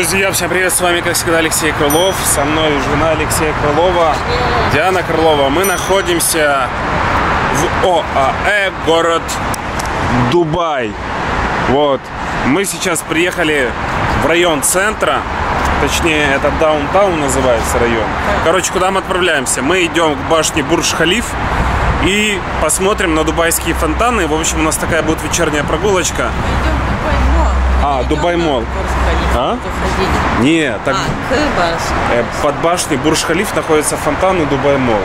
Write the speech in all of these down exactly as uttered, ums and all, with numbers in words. Друзья, всем привет, с вами, как всегда, Алексей Крылов. Со мной жена Алексея Крылова, Диана Крылова. Мы находимся в ОАЭ, город Дубай. Вот. Мы сейчас приехали в район центра, точнее, это даунтаун называется район. Короче, куда мы отправляемся? Мы идем к башне Бурдж-Халиф и посмотрим на дубайские фонтаны. В общем, у нас такая будет вечерняя прогулочка. А, Дубай-Молл. А? Нет, так... а, под башней Бурдж-Халиф находятся фонтаны Дубай-Молл.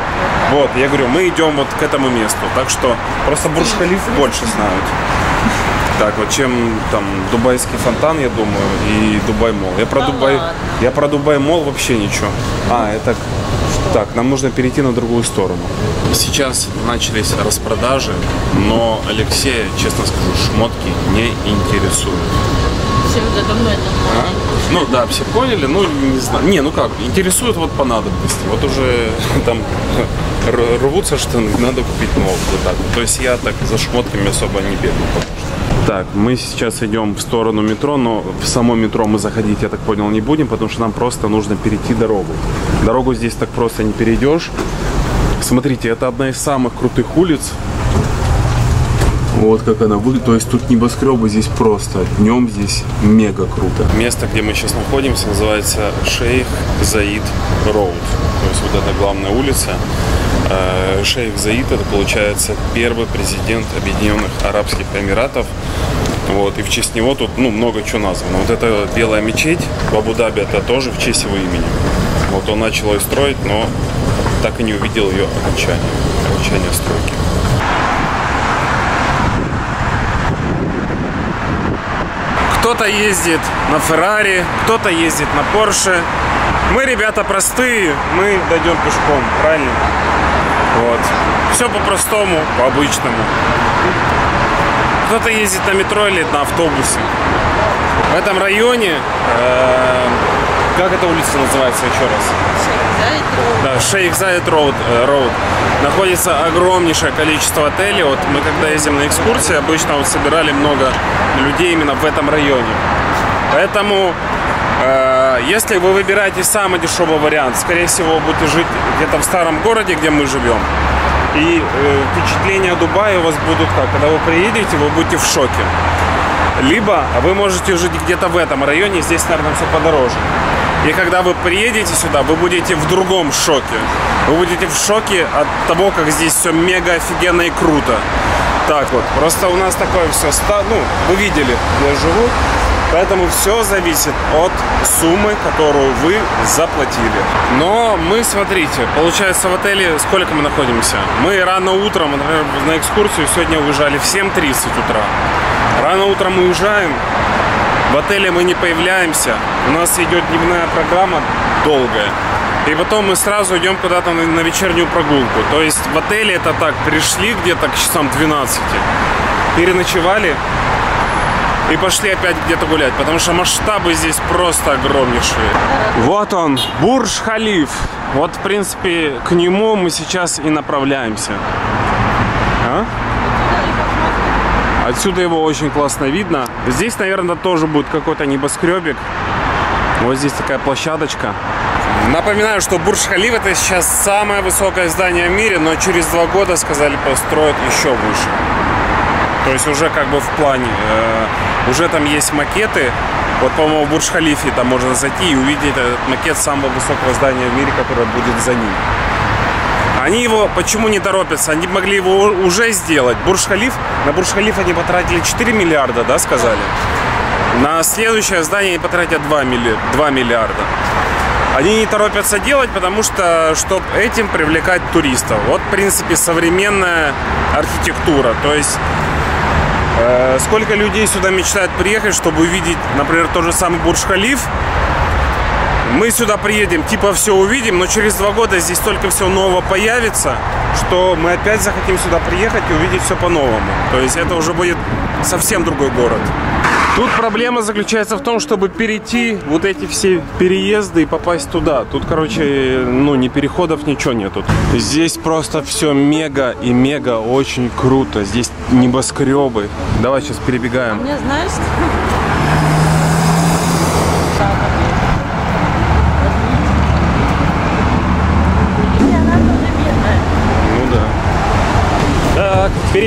Вот, я говорю, мы идем вот к этому месту. Так что просто Бурдж-Халиф больше знают. Так вот, чем там дубайский фонтан, я думаю, и Дубай-Молл. Я про да Дубай, ладно. я про Дубай-Молл вообще ничего. А, это так, нам нужно перейти на другую сторону. Сейчас начались распродажи, но Алексея, честно скажу, шмотки не интересуют. Все уже давно это поняли. А? Ну да, все поняли, ну не знаю. Не, ну как, интересует вот по надобности. Вот уже там рвутся, что надо купить новую. Вот так. То есть я так за шмотками особо не бегаю. Так, мы сейчас идем в сторону метро, но в само метро мы заходить, я так понял, не будем, потому что нам просто нужно перейти дорогу. Дорогу здесь так просто не перейдешь. Смотрите, это одна из самых крутых улиц. Вот как она выглядит. То есть тут небоскребы здесь просто. Днем здесь мега круто. Место, где мы сейчас находимся, называется Шейх Зайд Роуд. То есть вот это главная улица. Шейх Зайд — это, получается, первый президент Объединенных Арабских Эмиратов. Вот, и в честь него тут, ну, много чего названо. Вот это белая мечеть в Абу-Даби — это тоже в честь его имени. Вот он начал ее строить, но так и не увидел ее окончания, окончания стройки. Кто-то ездит на Феррари, кто-то ездит на Порше. Мы, ребята, простые, мы дойдем пешком, правильно? Вот. Все по-простому, по-обычному. Кто-то ездит на метро или на автобусе. В этом районе, э, как эта улица называется еще раз? Шейх Зайд Роуд. Да, Шейх Зайд Роуд, э, Роуд. Находится огромнейшее количество отелей. Вот мы когда ездим на экскурсии, обычно вот собирали много людей именно в этом районе. Поэтому... Если вы выбираете самый дешевый вариант, скорее всего, будете жить где-то в старом городе, где мы живем. И э, впечатления Дубая у вас будут как? Когда вы приедете, вы будете в шоке. Либо вы можете жить где-то в этом районе, здесь, наверное, все подороже. И когда вы приедете сюда, вы будете в другом шоке. Вы будете в шоке от того, как здесь все мега офигенно и круто. Так вот, просто у нас такое все, ну, вы видели, я живу. Поэтому все зависит от суммы, которую вы заплатили. Но мы, смотрите, получается, в отеле сколько мы находимся? Мы рано утром, например, на экскурсию сегодня уезжали в семь тридцать утра. Рано утром мы уезжаем, в отеле мы не появляемся, у нас идет дневная программа долгая. И потом мы сразу идем куда-то на вечернюю прогулку. То есть в отеле это так, пришли где-то к часам двенадцати, переночевали. И пошли опять где-то гулять, потому что масштабы здесь просто огромнейшие. Вот он, Бурдж-Халиф. Вот, в принципе, к нему мы сейчас и направляемся. А? Отсюда его очень классно видно. Здесь, наверное, тоже будет какой-то небоскребик. Вот здесь такая площадочка. Напоминаю, что Бурдж-Халиф — это сейчас самое высокое здание в мире, но через два года, сказали, построят еще выше. То есть уже как бы в плане, э, уже там есть макеты. Вот, по-моему, в Бурдж-Халифе там можно зайти и увидеть этот макет самого высокого здания в мире, которое будет за ним. Они его, почему не торопятся? Они могли его уже сделать. Бурдж-Халиф, на Бурдж-Халиф они потратили четыре миллиарда, да, сказали? На следующее здание они потратят два миллиарда. Они не торопятся делать, потому что, чтобы этим привлекать туристов. Вот, в принципе, современная архитектура. То есть... Сколько людей сюда мечтают приехать, чтобы увидеть, например, тот же самый Бурдж-Халиф. Мы сюда приедем, типа все увидим, но через два года здесь столько всего нового появится, что мы опять захотим сюда приехать и увидеть все по-новому. То есть это уже будет совсем другой город. Тут проблема заключается в том, чтобы перейти вот эти все переезды и попасть туда. Тут, короче, ну, ни переходов, ничего нету. Здесь просто все мега и мега очень круто. Здесь небоскребы. Давай сейчас перебегаем. А мне, знаешь, что...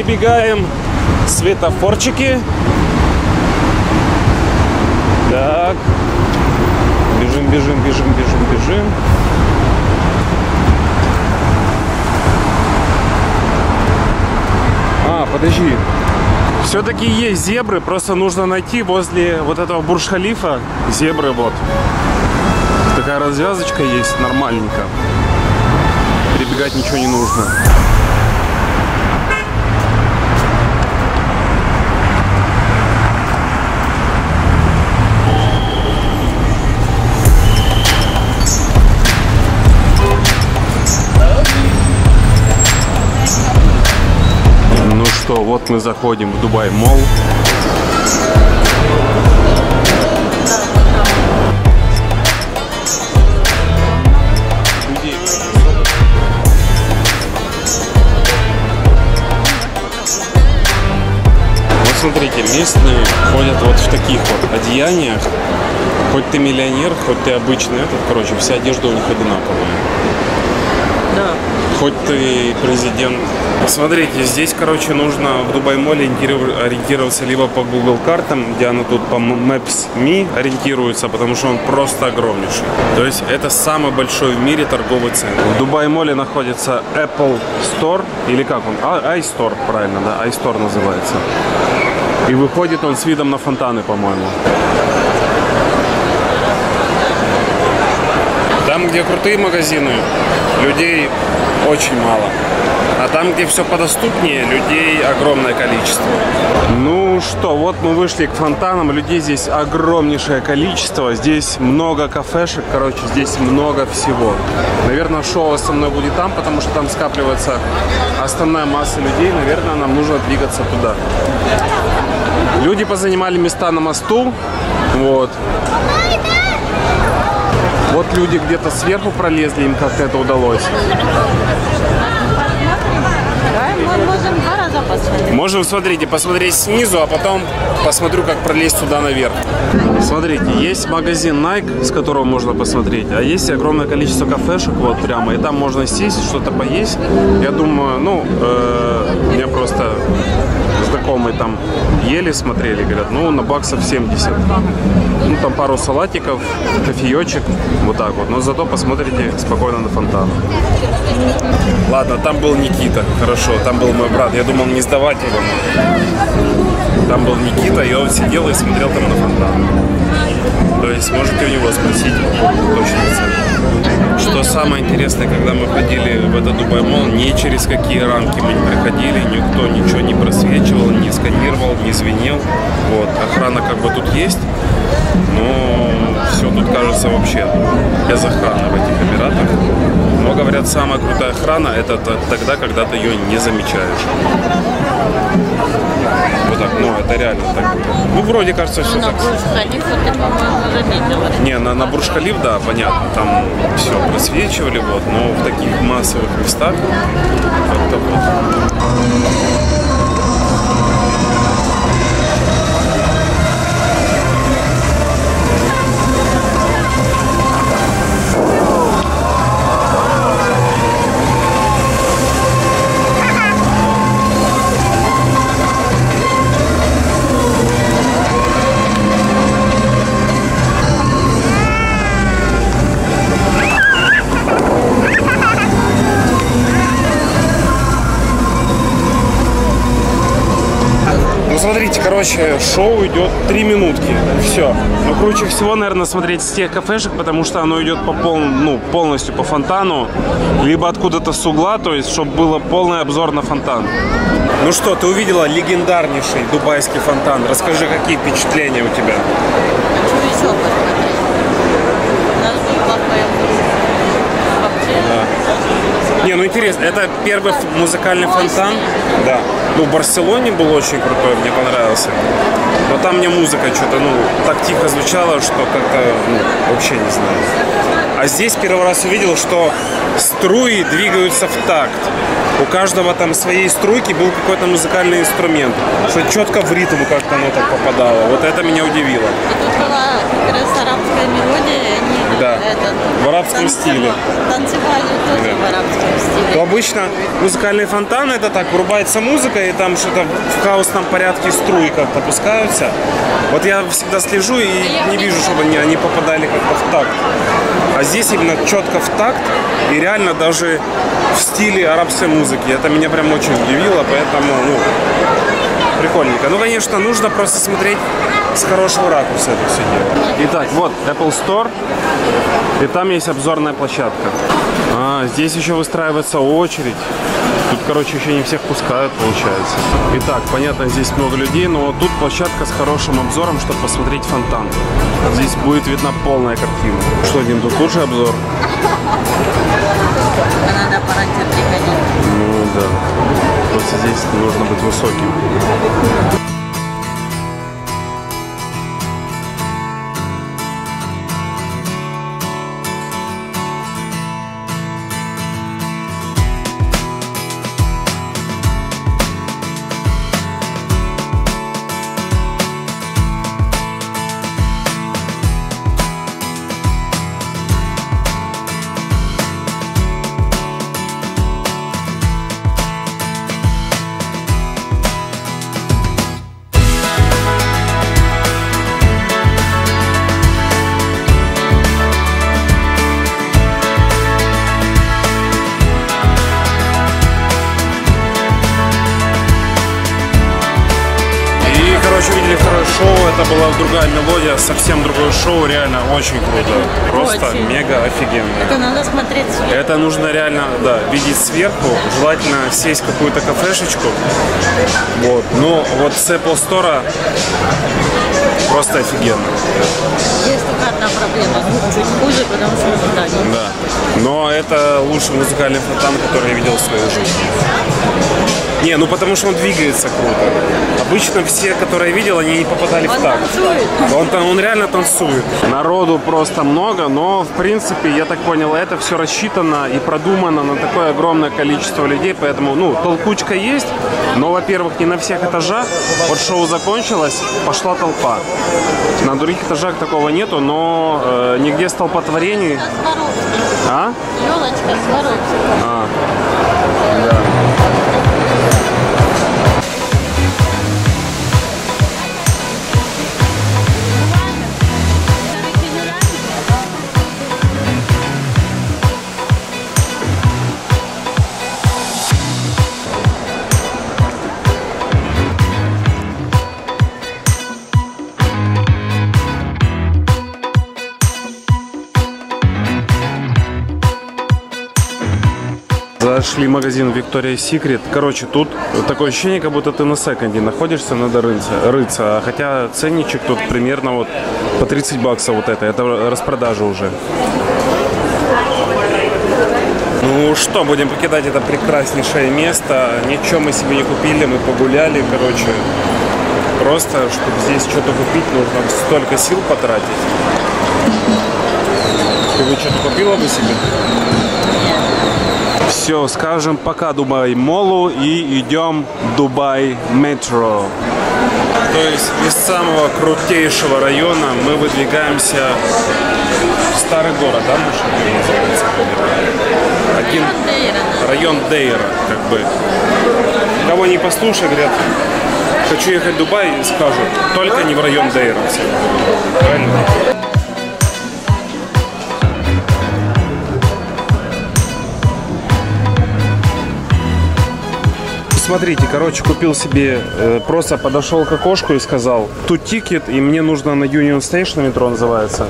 перебегаем светофорчики. Так. Бежим, бежим, бежим, бежим, бежим. А, подожди. Все-таки есть зебры, просто нужно найти возле вот этого Бурдж-Халифа зебры, вот. Такая развязочка есть, нормальненько. Перебегать ничего не нужно. Ну что, вот мы заходим в Дубай-Молл. Смотрите, местные ходят вот в таких вот одеяниях. Хоть ты миллионер, хоть ты обычный этот, короче, вся одежда у них одинаковая. Да. Хоть ты президент. Смотрите, здесь, короче, нужно в Дубай-Молле ориентироваться либо по Google картам, Диана тут по Maps точка ми ориентируется, потому что он просто огромнейший. То есть это самый большой в мире торговый центр. В Дубай-Молле находится Apple Store, или как он? iStore, правильно, да, iStore называется. И выходит он с видом на фонтаны, по-моему. Там, где крутые магазины, людей очень мало. А там, где все подоступнее, людей огромное количество. Ну что, вот мы вышли к фонтанам. Людей здесь огромнейшее количество. Здесь много кафешек, короче, здесь много всего. Наверное, шоу основное будет там, потому что там скапливается основная масса людей. Наверное, нам нужно двигаться туда. Люди позанимали места на мосту. Вот. Вот люди где-то сверху пролезли, им как-то это удалось. Мы можем два раза посмотреть. Можем, смотрите, посмотреть снизу, а потом посмотрю, как пролезть туда наверх. Смотрите, есть магазин Nike, с которого можно посмотреть, а есть огромное количество кафешек вот прямо, и там можно сесть, что-то поесть. Я думаю, ну, э, у меня просто знакомые там ели, смотрели, говорят, ну, на баксов семьдесят. Ну, там пару салатиков, кофеечек, вот так вот. Но зато посмотрите спокойно на фонтан. Ладно, там был Никита, хорошо, там был мой брат. Я думал не сдавать его. Там был Никита, и он сидел и смотрел там на фонтан. То есть можете у него спросить точно. Что самое интересное, когда мы ходили в этот Дубай-Молл, ни через какие рамки мы не проходили, никто ничего не просвечивал, не сканировал, не звенел. Вот, охрана как бы тут есть. Ну, все, тут кажется вообще без охраны в этих Эмиратах. Но, говорят, самая крутая охрана – это тогда, когда ты ее не замечаешь. Вот так, ну, это реально так будет. Ну, вроде, кажется, все так. На Бурдж-Халифа ты, по-моему, заметила. Не, на, на Бурдж-Халиф, да, понятно, там все просвечивали, вот, но в таких массовых местах как-то вот. Смотрите, короче, шоу идет три минутки, все. Но круче всего, наверное, смотреть с тех кафешек, потому что оно идет по пол, ну, полностью по фонтану, либо откуда-то с угла, то есть, чтобы был полный обзор на фонтан. Ну что, ты увидела легендарнейший дубайский фонтан. Расскажи, какие впечатления у тебя? Хочу еще посмотреть. Да. Не, ну интересно, это первый музыкальный фонтан? Да. Ну, в Барселоне был очень крутой, мне понравился. Но там мне музыка что-то, ну, так тихо звучала, что как-то, ну, вообще не знаю. А здесь первый раз увидел, что струи двигаются в такт. У каждого там своей струйки был какой-то музыкальный инструмент. Что четко в ритм как-то оно так попадало. Вот это меня удивило. И тут была как раз арабская мелодия, и они, да, этот, в арабском стиле. Танцевали тоже в арабском стиле. То обычно музыкальные фонтаны, это так, врубается музыка, и там что-то в хаосном порядке струйка попускаются. Вот я всегда слежу и не вижу, чтобы они, они попадали как-то в такт. А здесь именно четко в такт и реально даже в стиле арабской музыки. Это меня прям очень удивило, поэтому, ну, прикольненько. Ну, конечно, нужно просто смотреть с хорошего ракурса это все дело. Итак, вот Apple Store. И там есть обзорная площадка. А, здесь еще выстраивается очередь. Тут, короче, еще не всех пускают, получается. Итак, понятно, здесь много людей, но вот тут площадка с хорошим обзором, чтобы посмотреть фонтан. Здесь будет видна полная картина. Что, Дим, тут лучший обзор? Надо пораньше приходить. Ну да. Просто здесь нужно быть высоким. Это была другая мелодия, совсем другое шоу, реально очень круто, просто очень. Мега офигенно. Это надо смотреть сверху. Это нужно реально, да, видеть сверху, желательно сесть в какую-то кафешечку, вот, ну вот с Apple Store просто офигенно. Есть только одна проблема, чуть хуже, потому что музыкальный. Да, но это лучший музыкальный фонтан, который я видел в своей жизни. Не, ну потому что он двигается круто. Обычно все, которые я видел, они не попадали он в такт. Он танцует. Он реально танцует. Народу просто много, но в принципе, я так понял, это все рассчитано и продумано на такое огромное количество людей, поэтому, ну, толкучка есть, но, во-первых, не на всех этажах. Вот шоу закончилось, пошла толпа. На других этажах такого нету, но э, нигде столпотворений. А? Елочка Сваровская. А. Да. Зашли в магазин Victoria's Secret. Короче, тут такое ощущение, как будто ты на секонде находишься, надо рыться. рыться. Хотя ценничек тут примерно вот по тридцать баксов вот это. Это распродажа уже. Ну что, будем покидать это прекраснейшее место. Ничего мы себе не купили, мы погуляли, короче. Просто, чтобы здесь что-то купить, нужно столько сил потратить. Ты бы что-то купила бы себе? Все, скажем пока Дубай-Моллу и идем в Дубай-Метро. То есть из самого крутейшего района мы выдвигаемся в старый город, да, Муж? Называется? Один район Дейра, как бы. Кого не послушай, говорят, хочу ехать в Дубай, скажу, только не в район Дейра. Правильно? Смотрите, короче, купил себе, э, просто подошел к окошку и сказал, тут тикет, и мне нужно на Union Station, метро называется.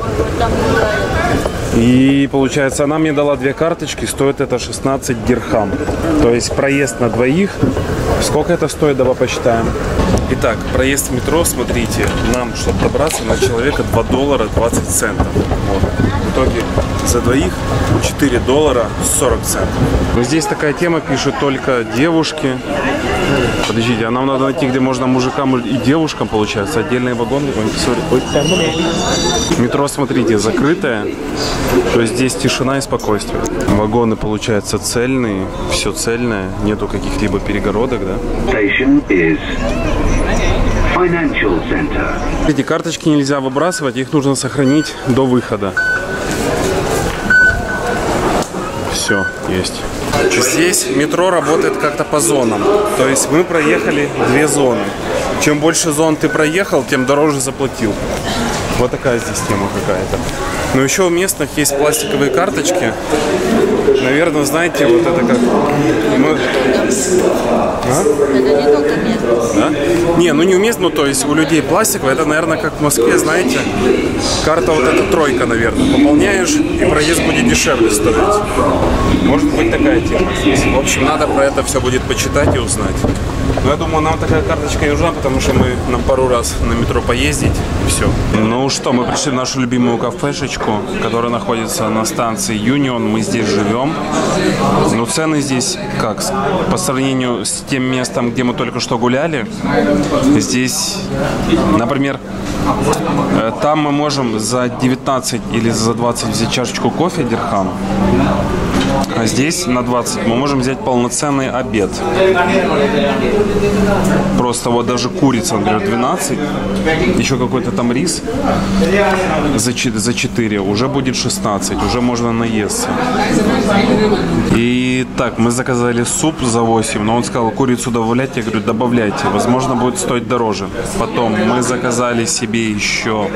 И получается, она мне дала две карточки, стоит это шестнадцать дирхам. То есть проезд на двоих. Сколько это стоит, давай посчитаем. Итак, проезд в метро, смотрите, нам, чтобы добраться, на человека два доллара двадцать центов. Вот. В итоге за двоих четыре доллара сорок центов. Но здесь такая тема, пишут только девушки. Подождите, а нам надо найти, где можно мужикам и девушкам, получается, отдельные вагоны. Метро, смотрите, закрытое. То есть здесь тишина и спокойствие. Вагоны, получается, цельные, все цельное, нету каких-либо перегородок, да? Эти карточки нельзя выбрасывать, их нужно сохранить до выхода. все есть. Здесь метро работает как-то по зонам. То есть мы проехали две зоны. Чем больше зон ты проехал, тем дороже заплатил. Вот такая здесь тема какая-то. Но еще у местных есть пластиковые карточки. Наверное, знаете, вот это как... Мы... А? Это не только местность. Да? Не, ну не уместно, то есть у людей пластиковая, это, наверное, как в Москве, знаете, карта вот эта тройка, наверное. Пополняешь, и проезд будет дешевле стоить. Может быть такая тема. В общем, надо про это все будет почитать и узнать. Но я думаю, нам такая карточка нужна, потому что мы на пару раз на метро поездить, и все. Ну что, мы пришли в нашу любимую кафешечку, которая находится на станции Union. Мы здесь живем. Но цены здесь, как, по сравнению с тем местом, где мы только что гуляли, здесь, например, там мы можем за девятнадцать или за двадцать взять чашечку кофе дирхам. А здесь на двадцать мы можем взять полноценный обед. Просто вот даже курица, например, двенадцать, еще какой-то там рис за четыре, уже будет шестнадцать, уже можно наесться. И так, мы заказали суп за восемь, но он сказал, курицу добавлять, я говорю, добавляйте, возможно, будет стоить дороже. Потом мы заказали себе еще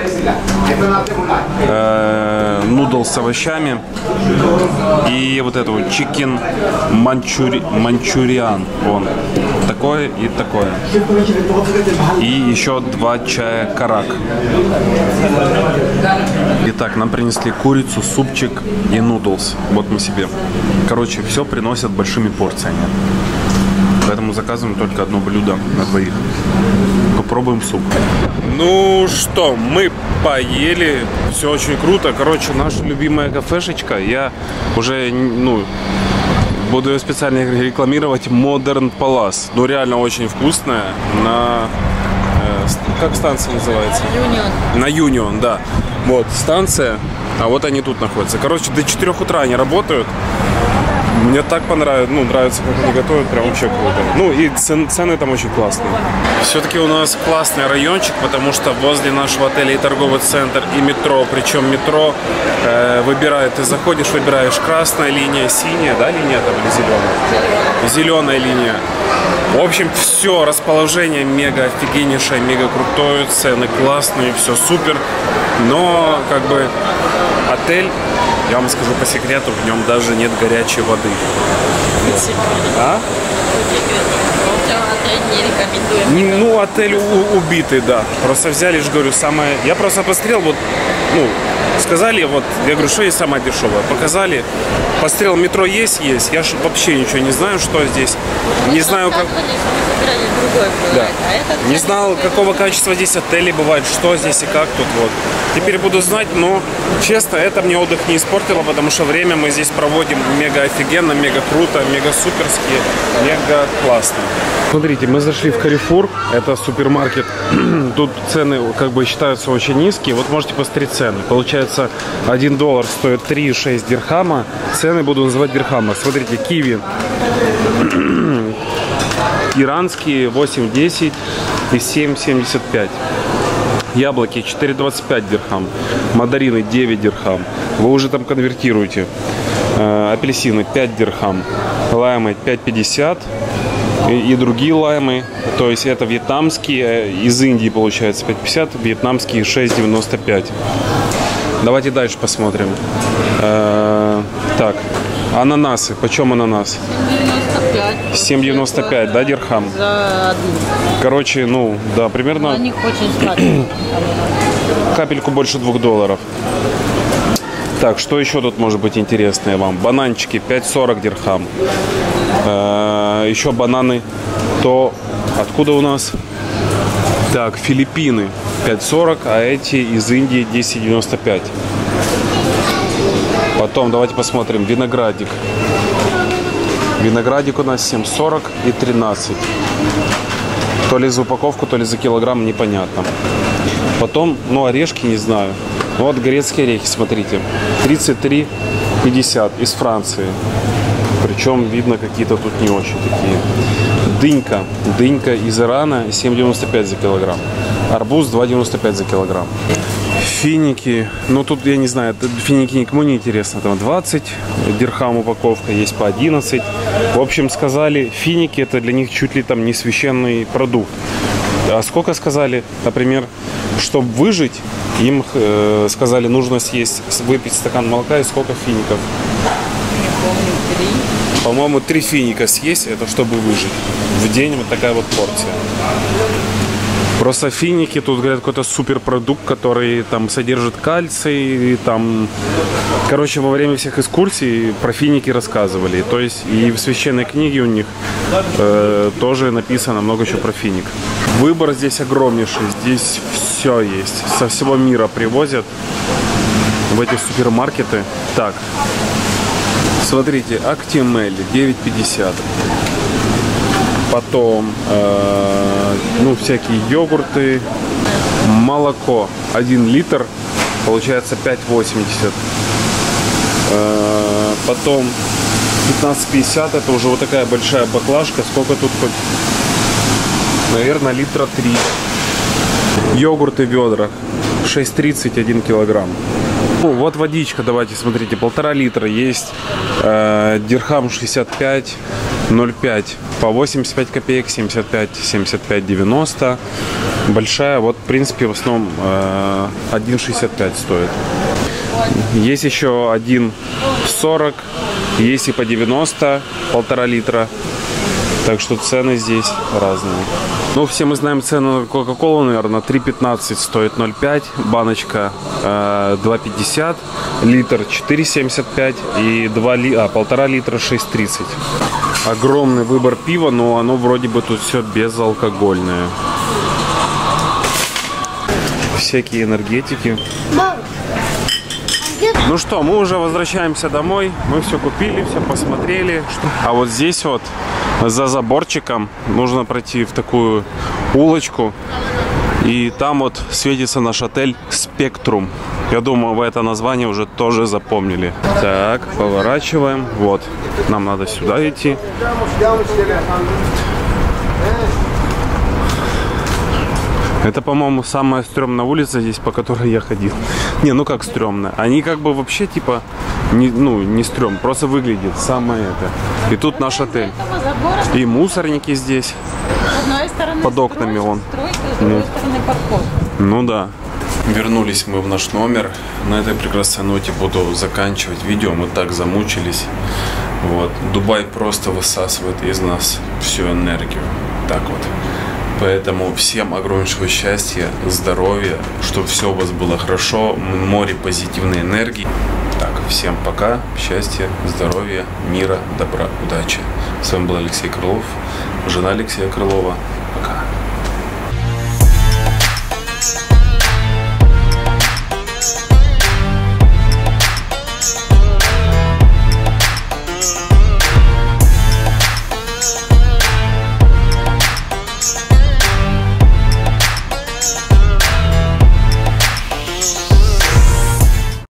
э, нудл с овощами и вот это вот chicken манчури, манчуриан, вон, такое и такое. И еще два чая карак. Итак, нам принесли курицу, супчик и нудлс. Вот мы себе. Короче, все приносят большими порциями. Поэтому заказываем только одно блюдо на двоих. Попробуем суп. Ну что, мы поели. Все очень круто. Короче, наша любимая кафешечка. Я уже, ну... буду ее специально рекламировать, Modern Palace. Ну реально очень вкусная. На... Э, как станция называется? Union. На Union, да. Вот станция. А вот они тут находятся. Короче, до четырёх утра они работают. Мне так понравилось, ну, нравится, как они готовят, прям вообще круто. Ну, и цены, цены там очень классные. Все-таки у нас классный райончик, потому что возле нашего отеля и торговый центр, и метро. Причем метро э, выбирает, ты заходишь, выбираешь красная линия, синяя, да, линия там, или зеленая? Зеленая линия. В общем, все, расположение мега офигеннейшее, мега крутое, цены классные, все супер. Но, как бы, отель... Я вам скажу по секрету, в нем даже нет горячей воды. А? Ну, отель убитый, да. Просто взяли, же говорю, самое... Я просто посмотрел, вот, ну, сказали, вот, я говорю, что есть самое дешевое. Показали, посмотрел, метро есть, есть. Я ж вообще ничего не знаю, что здесь. Не знаю, как... Да. Не знал, какого качества здесь отели бывает, что здесь и как тут вот. Теперь буду знать, но честно, это мне отдых не испортило, потому что время мы здесь проводим мега офигенно, мега круто, мега суперски, мега классно. Смотрите, мы зашли в Carrefour, это супермаркет. Тут цены как бы считаются очень низкие. Вот можете посмотреть цены. Получается, один доллар стоит три и шесть дирхама. Цены буду называть дирхама. Смотрите, киви. Иранские восемь десять и семь семьдесят пять. Яблоки четыре двадцать пять дирхам. Мандарины девять дирхам. Вы уже там конвертируете. Апельсины пять дирхам. Лаймы пять пятьдесят. И, и другие лаймы. То есть это вьетнамские. Из Индии получается пять пятьдесят. Вьетнамские шесть девяносто пять. Давайте дальше посмотрим. Э-э- так. Ананасы. Почем ананас? семь девяносто пять, да, дирхам? За одну. Короче, ну, да, примерно... На них очень сладко. Капельку больше двух долларов. Так, что еще тут может быть интересное вам? Бананчики пять сорок дирхам. Э-э- еще бананы. То откуда у нас? Так, Филиппины пять сорок, а эти из Индии десять девяносто пять. Потом давайте посмотрим. Виноградик. Виноградик у нас семь сорок и тринадцать. То ли за упаковку, то ли за килограмм, непонятно. Потом, ну, орешки не знаю. Вот грецкие орехи, смотрите. тридцать три пятьдесят из Франции. Причем, видно, какие-то тут не очень такие. Дынька. Дынька из Ирана семь девяносто пять за килограмм. Арбуз два девяносто пять за килограмм. Финики, ну тут я не знаю, финики никому не интересно, там двадцать дирхам упаковка, есть по одиннадцать. В общем, сказали, финики это для них чуть ли там не священный продукт. А сколько сказали, например, чтобы выжить, им э, сказали, нужно съесть, выпить стакан молока и сколько фиников? Не помню, три. По-моему, три финика съесть, это чтобы выжить. В день вот такая вот порция. Просто финики, тут говорят, какой-то суперпродукт, который там содержит кальций, и, там, короче, во время всех экскурсий про финики рассказывали. То есть и в священной книге у них э, тоже написано много чего про финик. Выбор здесь огромнейший, здесь все есть, со всего мира привозят в эти супермаркеты. Так, смотрите, актимель девять пятьдесят. Потом, э, ну, всякие йогурты, молоко один литр, получается пять восемьдесят. Э, потом пятнадцать пятьдесят, это уже вот такая большая баклажка, сколько тут хоть, наверное, литра три. Йогурты в ведрах, шесть тридцать, один килограмм. Ну, вот водичка, давайте, смотрите, полтора литра есть, э, дирхам шестьдесят пять. ноль пять по восемьдесят пять копеек, семьдесят пять, семьдесят пять, девяносто. Большая, вот в принципе в основном э, один шестьдесят пять стоит. Есть еще один сорок, есть и по девяносто, полтора литра. Так что цены здесь разные. Ну, все мы знаем цену на кока-колу, наверное, три пятнадцать стоит ноль пять, баночка э, два пятьдесят, литр четыре семьдесят пять и два, а, полтора литра шесть тридцать. Огромный выбор пива, но оно вроде бы тут все безалкогольное. Всякие энергетики. Ну что, мы уже возвращаемся домой. Мы все купили, все посмотрели. А вот здесь вот, за заборчиком, нужно пройти в такую улочку. И там вот светится наш отель Spectrum. Я думаю, вы это название уже тоже запомнили. Так, поворачиваем. Вот, нам надо сюда идти. Это, по-моему, самая стрёмная улица здесь, по которой я ходил. Не, ну как стрёмная. Они как бы вообще, типа, не, ну, не стрём, просто выглядит самое это. И тут наш отель. И мусорники здесь. Под окнами он. Ну да. Вернулись мы в наш номер. На этой прекрасной ноте буду заканчивать видео. Мы так замучились. Вот. Дубай просто высасывает из нас всю энергию. Так вот. Поэтому всем огромнейшего счастья, здоровья, чтобы все у вас было хорошо, море позитивной энергии. Так, всем пока, счастья, здоровья, мира, добра, удачи. С вами был Алексей Крылов, жена Алексея Крылова.